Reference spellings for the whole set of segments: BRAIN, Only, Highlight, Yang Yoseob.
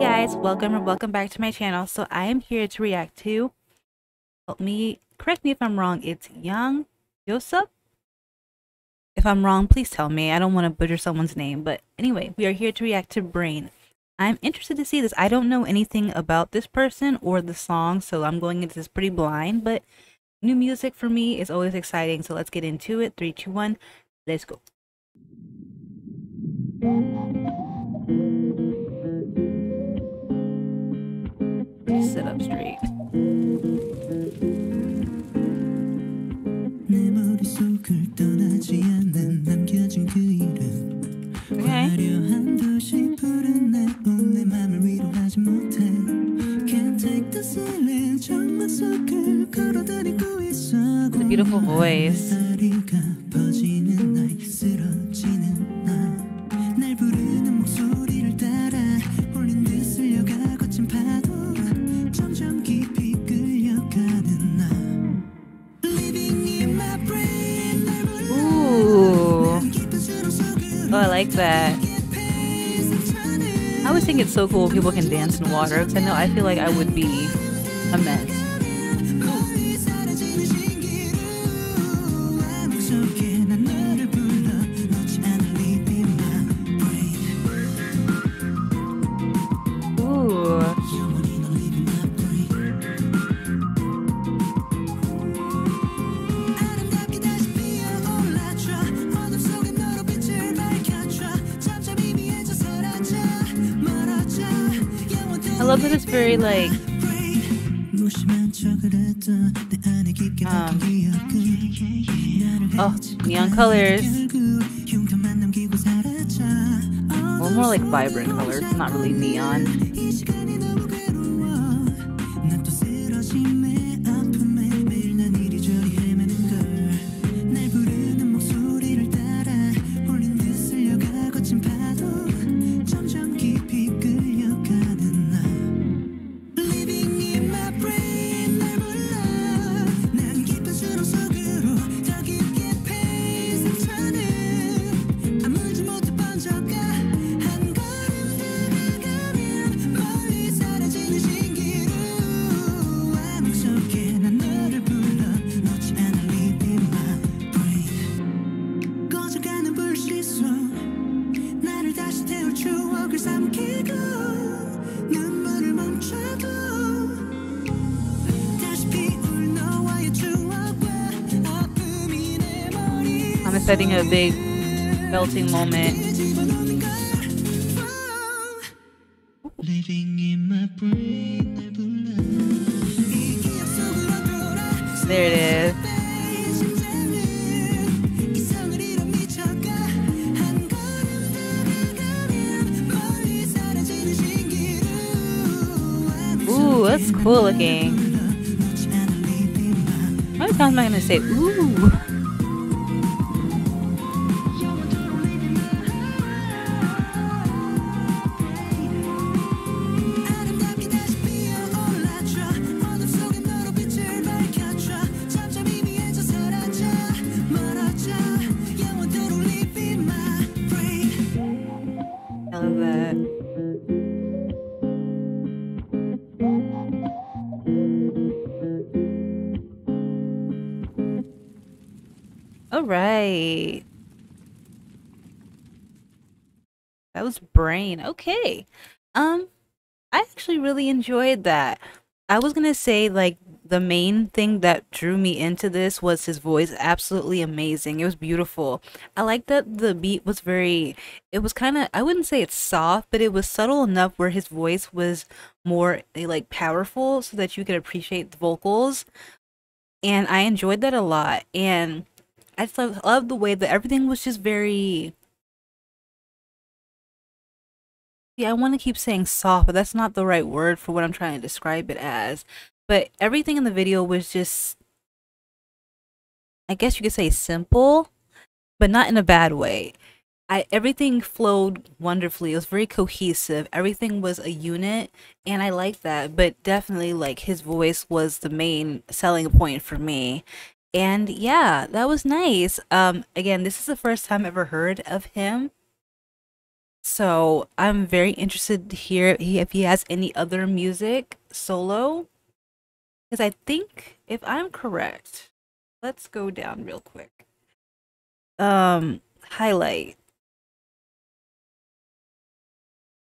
Hey guys, welcome or welcome back to my channel. So I am here to react to, help me, correct me if I'm wrong, it's Yang Yoseob. If I'm wrong, please tell me. I don't want to butcher someone's name, but anyway, we are here to react to BRAIN. I'm interested to see this. I don't know anything about this person or the song, so I'm going into this pretty blind, but new music for me is always exciting, so let's get into it. 3, 2, 1, let's go. Sit up straight. Okay. The beautiful voice. Oh, I like that. I always think it's so cool when people can dance in water, because I know I feel like I would be a mess. I love that it's very, like, oh, neon colors, or more like vibrant colors, not really neon. I'm expecting a big belting moment. Living in my brain. There it is. Ooh, that's cool looking. How many times am I going to say, ooh? I love that. All right, that was BRAIN. Okay, I actually really enjoyed that. I was gonna say, like, the main thing that drew me into this was his voice. Absolutely amazing. It was beautiful. I like that the beat was very, it was kind of, I wouldn't say it's soft, but it was subtle enough where his voice was more, like, powerful, so that you could appreciate the vocals. And I enjoyed that a lot. And I just love the way that everything was just very, yeah, I want to keep saying soft, but that's not the right word for what I'm trying to describe it as. But everything in the video was just, I guess you could say, simple, but not in a bad way. Everything flowed wonderfully. It was very cohesive. Everything was a unit, and I liked that. But definitely, like, his voice was the main selling point for me. And yeah, that was nice. Again, this is the first time I've ever heard of him, So I'm very interested to hear if he has any other music solo, because I think if I'm correct, let's go down real quick. Highlight.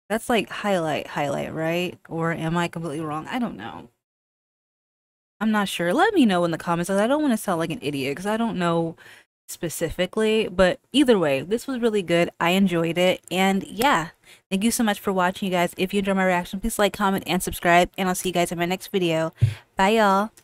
That's like highlight, right? Or am I completely wrong? I don't know. I'm not sure. Let me know in the comments, because I don't want to sound like an idiot, because I don't know specifically. But either way, this was really good. I enjoyed it. And yeah, thank you so much for watching, you guys. If you enjoy my reaction, please like, comment, and subscribe. And I'll see you guys in my next video. Bye, y'all.